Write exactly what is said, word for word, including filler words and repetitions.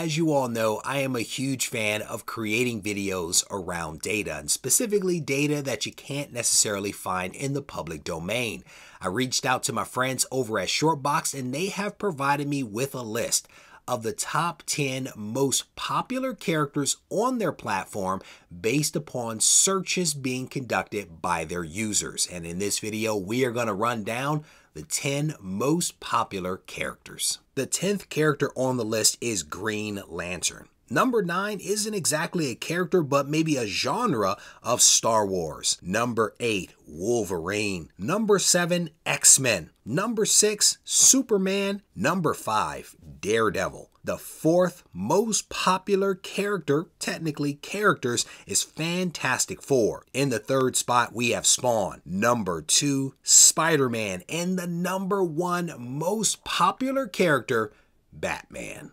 as you all know, I am a huge fan of creating videos around data, and specifically data that you can't necessarily find in the public domain. I reached out to my friends over at Shortboxed, and they have provided me with a list of the top ten most popular characters on their platform based upon searches being conducted by their users. And in this video, we are going to run down the ten most popular characters. The tenth character on the list is Green Lantern. Number nine isn't exactly a character, but maybe a genre of Star Wars. Number eight, Wolverine. Number seven, X-Men. Number six, Superman. Number five, Daredevil. The fourth most popular character, technically characters, is Fantastic Four. In the third spot, we have Spawn. Number two, Spider-Man. And the number one most popular character, Batman.